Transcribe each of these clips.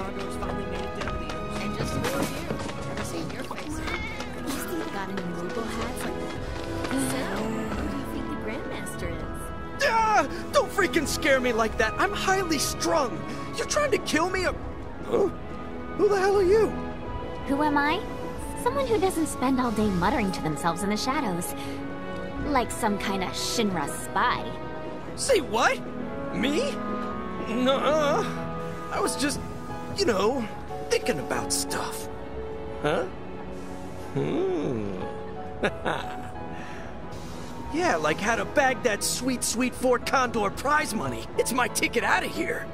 Condor's finally made it their leaders. And just for you. Never seen your face. You still got an immovable hat? So, who do you think the Grandmaster is? Ah! Don't freaking scare me like that! I'm highly strung! You're trying to kill me or... Huh? Who the hell are you? Who am I? Someone who doesn't spend all day muttering to themselves in the shadows. Like some kind of Shinra spy. Say what? Me? Nuh-uh. I was just, you know, thinking about stuff. Huh? Yeah, like how to bag that sweet, sweet Fort Condor prize money. It's my ticket out of here.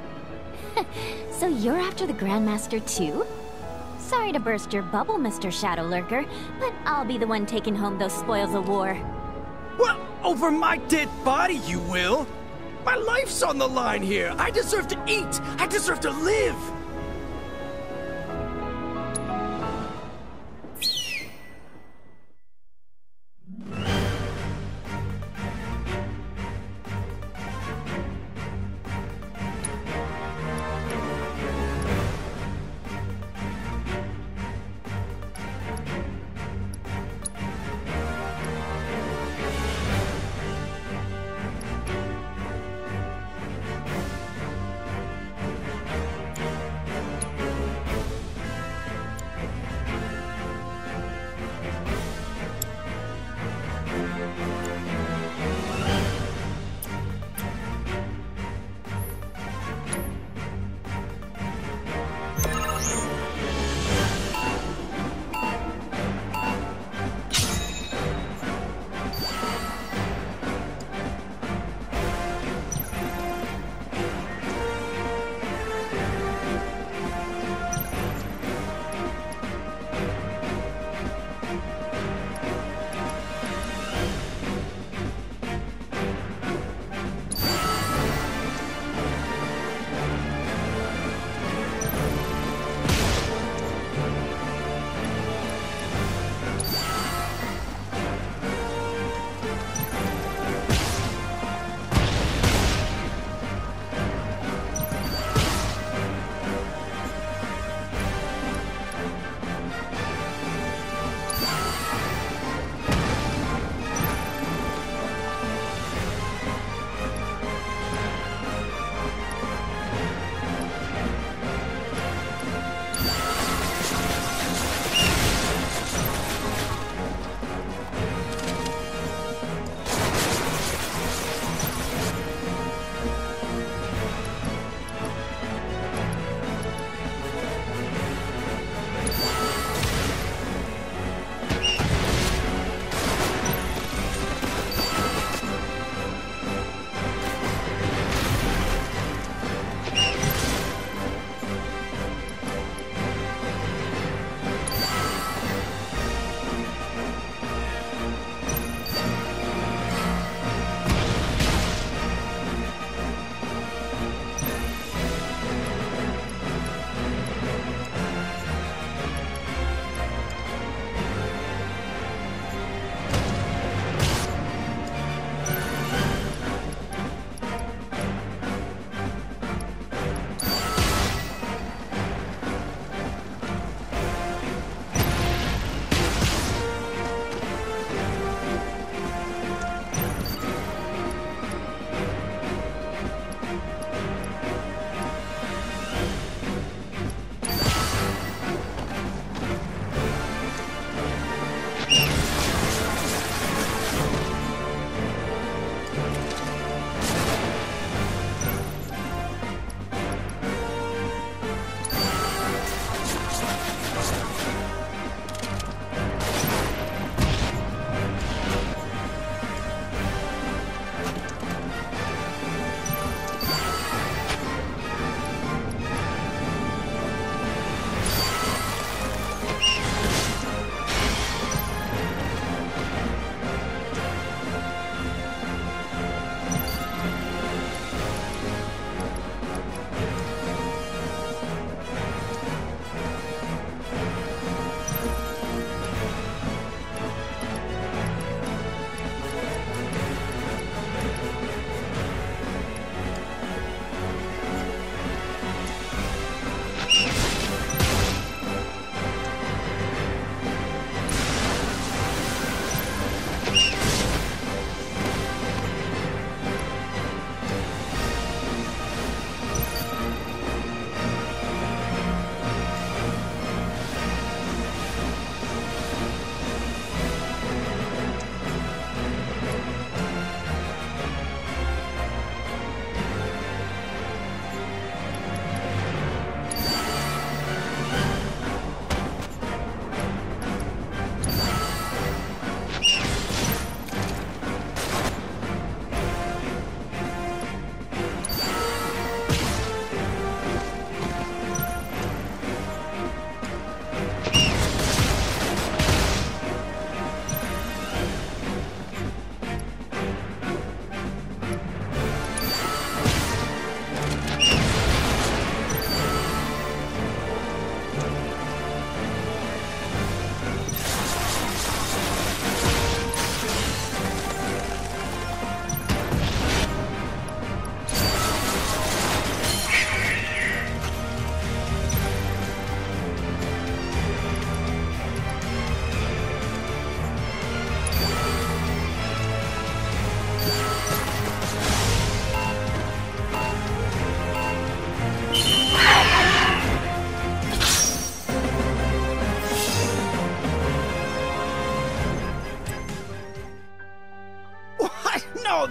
So you're after the Grandmaster too? Sorry to burst your bubble, Mr. Shadow Lurker, but I'll be the one taking home those spoils of war. Well, over my dead body you will! My life's on the line here! I deserve to eat! I deserve to live!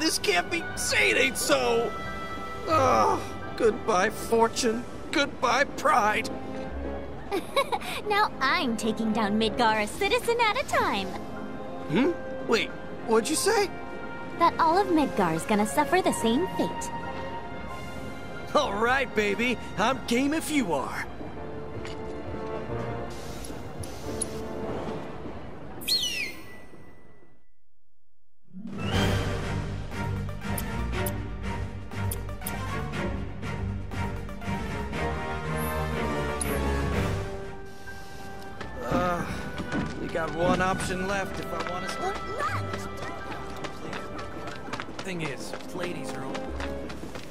This can't be. Say it ain't so. Oh, goodbye fortune. Goodbye pride. Now I'm taking down Midgar a citizen at a time. Hmm? Wait, what'd you say? That all of Midgar's gonna suffer the same fate. All right, baby. I'm game if you are. One option left if I want to. Thing is, Pleiades are open.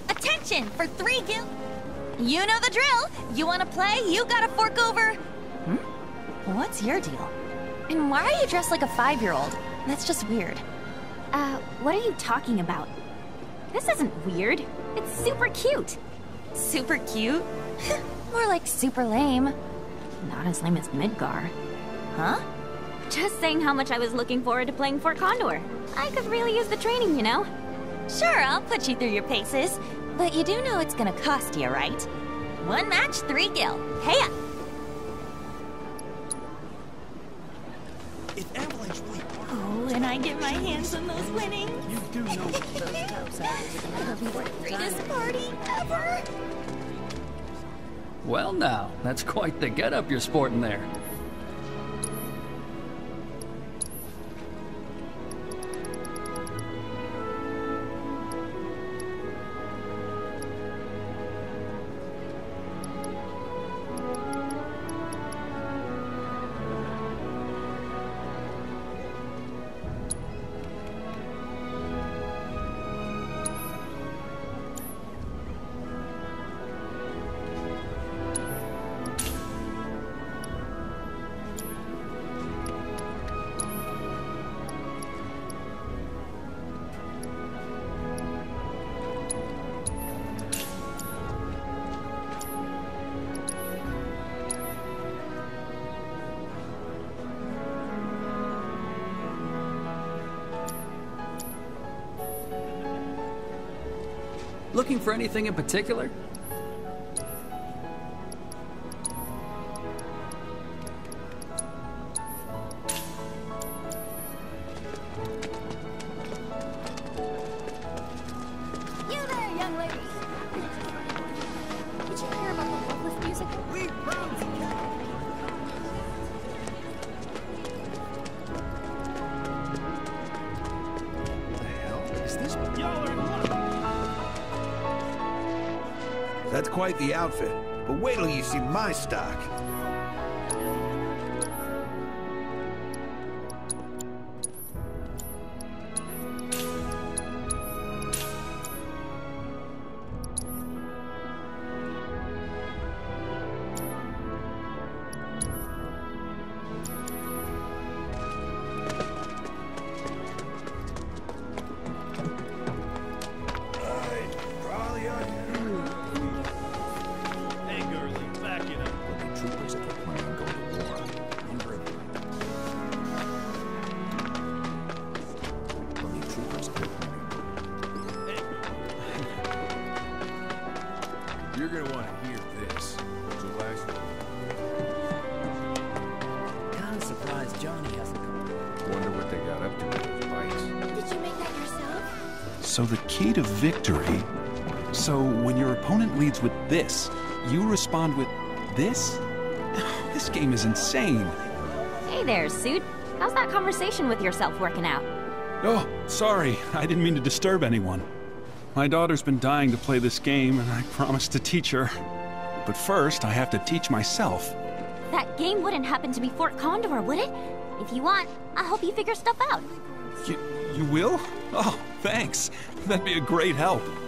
Attention for 3 guild. You know the drill. You want to play? You gotta fork over. Hmm? What's your deal? And why are you dressed like a 5-year-old? That's just weird. What are you talking about? This isn't weird. It's super cute. Super cute? More like super lame. Not as lame as Midgar. Huh? Just saying how much I was looking forward to playing Fort Condor. I could really use the training, you know. Sure, I'll put you through your paces, but you do know it's gonna cost you, right? 1 match, 3 gil. Hey up! Oh, and I get my hands on those winnings. You do know those cups are the greatest party ever. Well, now that's quite the getup you're sporting there. Looking for anything in particular? That's quite the outfit, but wait till you see my stock. So the key to victory, so when your opponent leads with this, you respond with this? This game is insane. Hey there, Suit. How's that conversation with yourself working out? Oh, sorry. I didn't mean to disturb anyone. My daughter's been dying to play this game, and I promised to teach her. But first, I have to teach myself. That game wouldn't happen to be Fort Condor, would it? If you want, I'll help you figure stuff out. You will? Oh, thanks. That'd be a great help.